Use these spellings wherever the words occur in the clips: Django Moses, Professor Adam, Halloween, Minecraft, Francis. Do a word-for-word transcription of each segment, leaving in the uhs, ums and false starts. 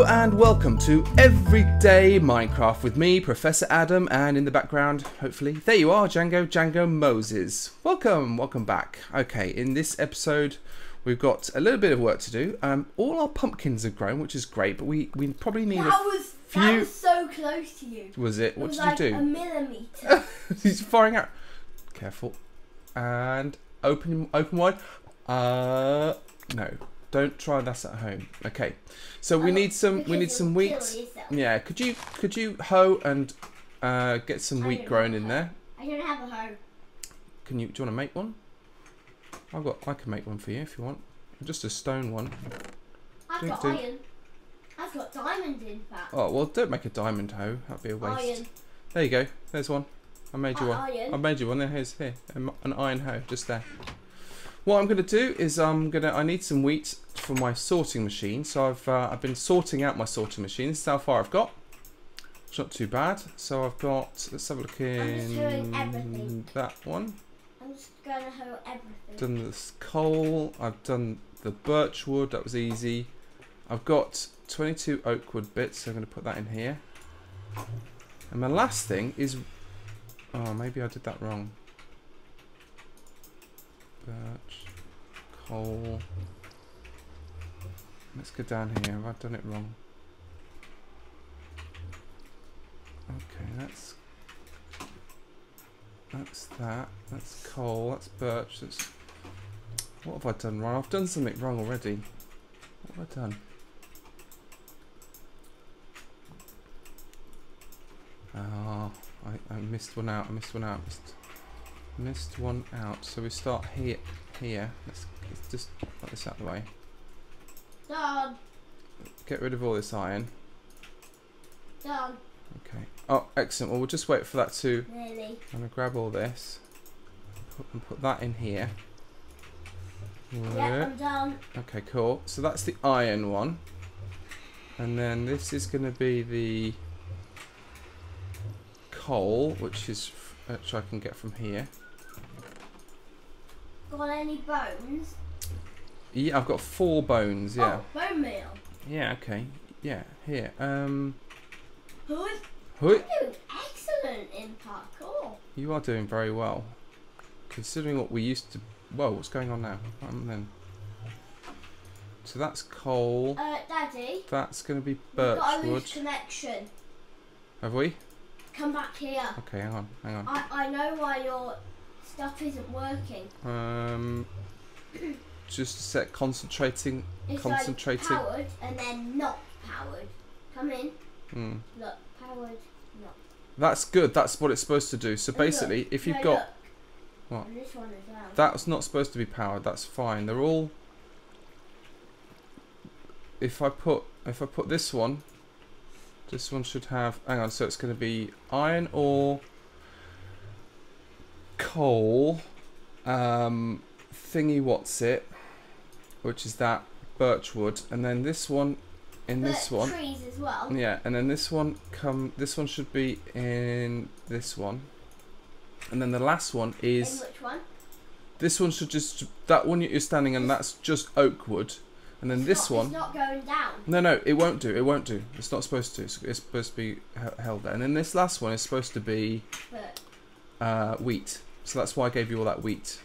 Hello and welcome to Everyday Minecraft with me, Professor Adam, and in the background, hopefully, there you are, Django, Django Moses. Welcome, welcome back. Okay, in this episode, we've got a little bit of work to do. Um, all our pumpkins have grown, which is great, but we, we probably need that a was, few... That was so close to you. Was it? What it was did like you do? a millimetre. He's firing out. Careful. And open, open wide. Uh, no. Don't try that at home. Okay, so we oh, need some. We need some wheat. Yeah. Could you could you hoe and uh, get some I wheat grown in there? I don't have a hoe. Can you? Do you want to make one? I've got. I can make one for you if you want. Just a stone one. I've got do. iron. I've got diamond in fact. Oh well, don't make a diamond hoe. That'd be a waste. Iron. There you go. There's one. I made you uh, one. Iron. I made you one. There. Here's here. An iron hoe. Just there. What I'm going to do is I'm gonna. I need some wheat for my sorting machine, so I've uh, I've been sorting out my sorting machine. This is how far I've got. It's not too bad. So I've got. Let's have a look in. I'm just doing everything. That one. I'm just going to hoe everything. Done this coal. I've done the birch wood. That was easy. I've got twenty-two oak wood bits. So I'm going to put that in here. And my last thing is. Oh, maybe I did that wrong. Birch, coal. Let's go down here. Have I done it wrong? Okay, that's that's that. That's coal. That's birch. That's what have I done wrong? I've done something wrong already. What have I done? Oh, I, I missed one out. I missed one out. I missed Missed one out, so we start here. Here, let's, let's just put this out of the way. Done. Get rid of all this iron. Done. Okay. Oh, excellent. Well, we'll just wait for that to. Really. I'm gonna grab all this put, and put that in here. Yeah, I'm done. Okay, cool. So that's the iron one, and then this is gonna be the coal, which is which I can get from here. Got any bones? Yeah, I've got four bones, yeah. Oh, bone meal. Yeah, okay. Yeah, here. Um Hoy. Hoy. I'm doing excellent in parkour. You are doing very well. Considering what we used to Whoa, what's going on now? Um, then. So that's coal. Uh Daddy. That's gonna be birch. We've got a loose connection. Have we? Come back here. Okay, hang on, hang on. I, I know why your stuff isn't working. Um, just a sec, concentrating, it's concentrating. Like powered and then not powered. Come in. Hmm. Look, powered, not. That's good. That's what it's supposed to do. So and basically, look, if you've no, got look. what? And this one as well. That's not supposed to be powered. That's fine. They're all. If I put, if I put this one. This one should have, hang on, so it's going to be iron ore, coal, um, thingy what's it, which is that birch wood, and then this one in birch this one. Trees as well. Yeah, and then this one come, this one should be in this one, and then the last one is. In which one? This one should just that one you're standing in. That's just oak wood. And then it's this not, one. It's not going down. No, no, it won't do. It won't do. It's not supposed to. It's, it's supposed to be held there. And then this last one is supposed to be uh, wheat. So that's why I gave you all that wheat.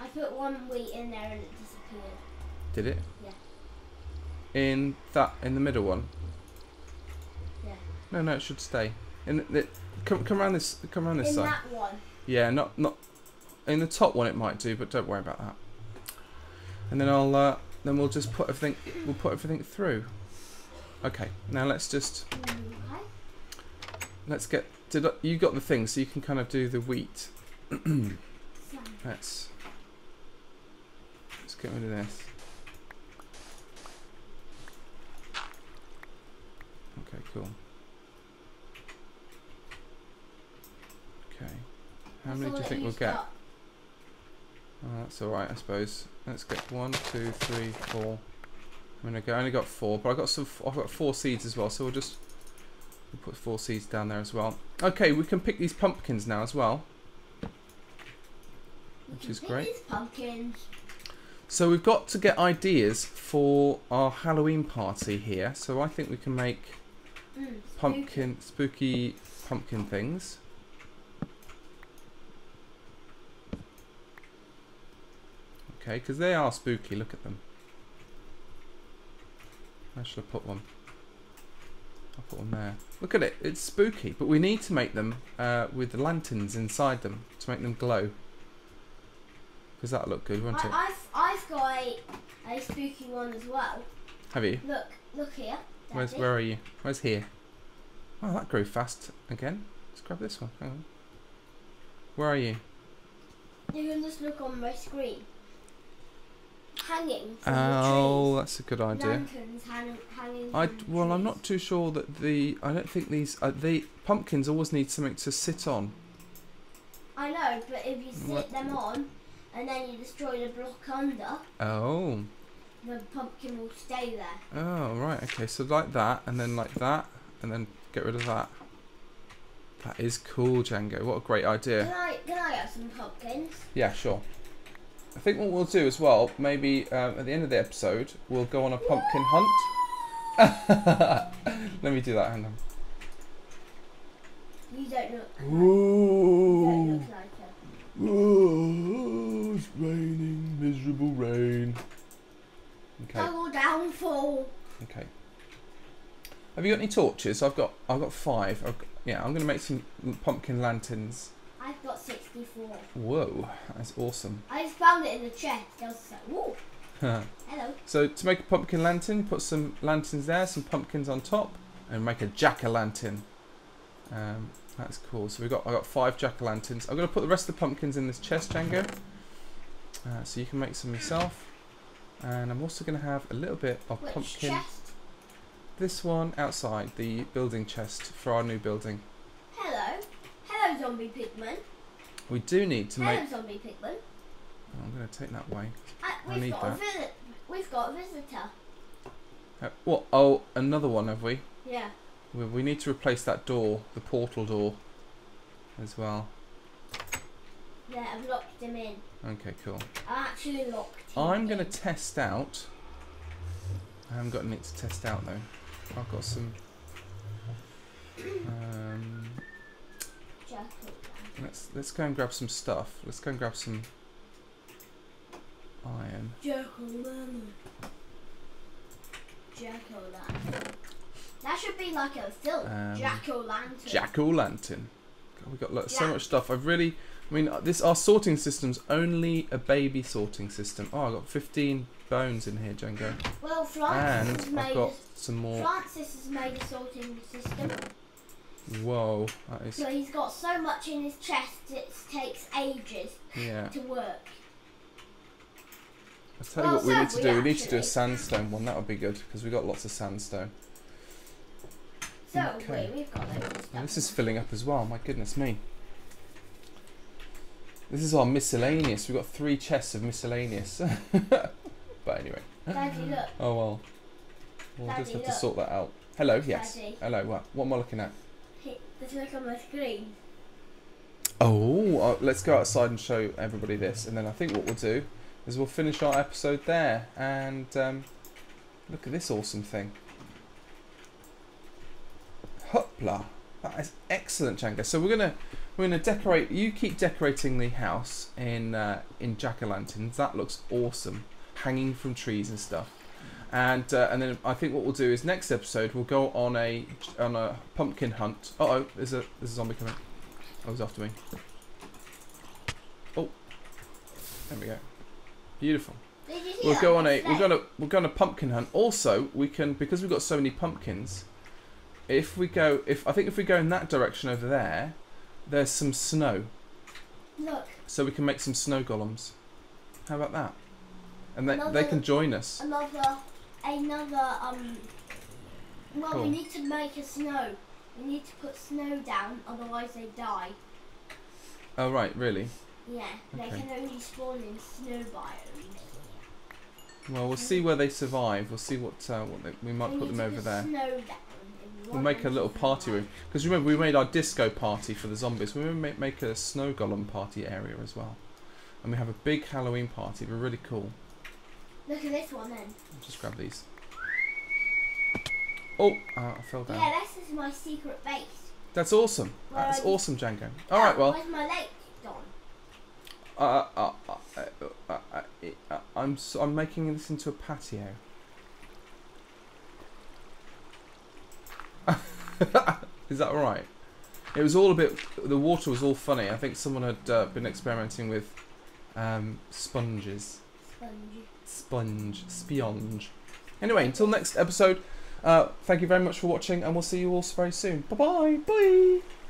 I put one wheat in there and it disappeared. Did it? Yeah. In that, in the middle one. Yeah. No, no, it should stay. In the, come, come around this. Come around this in side. In that one. Yeah, not, not. In the top one, it might do, but don't worry about that. And then I'll. Uh, Then we'll just put everything. We'll put everything through. Okay. Now let's just. Let's get. Did I, you got the thing? So you can kind of do the wheat. let's. Let's get rid of this. Okay. Cool. Okay. How many do you think we'll get? Oh, that's alright, I suppose. Let's get one, two, three, four. I'm gonna go. I only got four, but I got some. I've got four seeds as well, so we'll just we'll put four seeds down there as well. Okay, we can pick these pumpkins now as well, which is great. These pumpkins. So we've got to get ideas for our Halloween party here. So I think we can make mm, pumpkin, spooky pumpkin things. Okay, because they are spooky. Look at them. Where should I put one? I'll put one there. Look at it. It's spooky, but we need to make them uh, with the lanterns inside them to make them glow. Because that'll look good, won't I, it? I've, I've got a, a spooky one as well. Have you? Look, look here. Where's, where are you? Where's here? Oh, that grew fast again. Let's grab this one. Hang on. Where are you? You can just look on my screen. Hanging from oh, the trees. That's a good idea. Lanterns hang, hanging from I, well, trees. I'm not too sure that the... I don't think these... Uh, the pumpkins always need something to sit on. I know, but if you sit what? them on and then you destroy the block under... Oh. The pumpkin will stay there. Oh, right. Okay, so like that, and then like that, and then get rid of that. That is cool, Django. What a great idea. Can I, can I have some pumpkins? Yeah, sure. I think what we'll do as well, maybe um, at the end of the episode, we'll go on a pumpkin hunt. Let me do that, hang on. You don't look, Ooh. You don't look like it. Ooh, it's raining, miserable rain. Okay. Double downfall. Okay. Have you got any torches? I've got, I've got five. I've got, yeah, I'm going to make some pumpkin lanterns. I've got sixty-four. Whoa, that's awesome. I just found it in the chest. I was like, whoa. Hello. So to make a pumpkin lantern, put some lanterns there, some pumpkins on top, and make a jack-o'-lantern. Um, that's cool. So we've got, I've got five jack-o'-lanterns. I'm going to put the rest of the pumpkins in this chest, Django. Uh, so you can make some yourself. And I'm also going to have a little bit of Which pumpkin. Chest? This one outside, the building chest for our new building. Zombie pigman. We do need to Hello, make. zombie pigman. Oh, I'm going to take that way. Uh, we've I need got that. A visit. We've got a visitor. Uh, what? Oh, another one, have we? Yeah. We, we need to replace that door, the portal door, as well. Yeah, I've locked him in. Okay, cool. I actually locked him. I'm going to test out. I haven't got anything to test out though. I've got some. Um. Let's let's go and grab some stuff. Let's go and grab some iron. Jack-o'-lantern. Jack-o'-lantern. That should be like a film. Um, Jack-o'-lantern. Jack-o'-lantern. We've got like, so much stuff. I've really. I mean, this our sorting system's only a baby sorting system. Oh, I got fifteen bones in here, Django. Well, Francis and has made. I've got some more. Francis has made a sorting system. Whoa, that is... So he's got so much in his chest, it takes ages yeah. to work. I'll tell well, you what we need to we do, actually. we need to do a sandstone one, that would be good, because we've got lots of sandstone. So, okay. we, we've got loads of stuff. Now, this is filling up as well, my goodness me. This is our miscellaneous, we've got three chests of miscellaneous. But anyway. Daddy, look. Oh well. We'll Daddy, just have look. to sort that out. Hello, yes. Daddy. Hello, what? What am I looking at? Look on my screen. Oh, uh, let's go outside and show everybody this, and then I think what we'll do is we'll finish our episode there. And um, look at this awesome thing. Hoopla! That is excellent, Django. So we're gonna we're gonna decorate. You keep decorating the house in uh, in jack-o'-lanterns. That looks awesome, hanging from trees and stuff. And, uh, and then I think what we'll do is next episode we'll go on a on a pumpkin hunt. Uh oh, there's a there's a zombie coming. Oh, he's after me. Oh, there we go. Beautiful. We'll go on a we're gonna we're gonna pumpkin hunt. Also, we can because we've got so many pumpkins. If we go, if I think if we go in that direction over there, there's some snow. Look. So we can make some snow golems. How about that? And they another, they can join us. Another. Another, um, well, cool. we need to make a snow. We need to put snow down, otherwise they die. Oh, right, really? Yeah, okay. They can only spawn in snow biomes. Well, we'll see where they survive. We'll see what, uh, what they, we might we put them over there. Snow down we'll make a little party room. Because remember, we made our disco party for the zombies. We're going to make a snow golem party area as well. And we have a big Halloween party. It'll be really cool. Look at this one then. Just grab these. Oh, oh, I fell down. Yeah, this is my secret base. That's awesome. Where That's awesome, Django. All right, well. Where's my lake gone? Uh, uh, uh, uh, uh, uh, I'm so, I'm making this into a patio. Is that all right? It was all a bit. The water was all funny. I think someone had uh, been experimenting with um, sponges. Sponge. Sponge. Sponge. Anyway, until next episode. Uh, thank you very much for watching, and we'll see you all very soon. Bye-bye. Bye. -bye. Bye.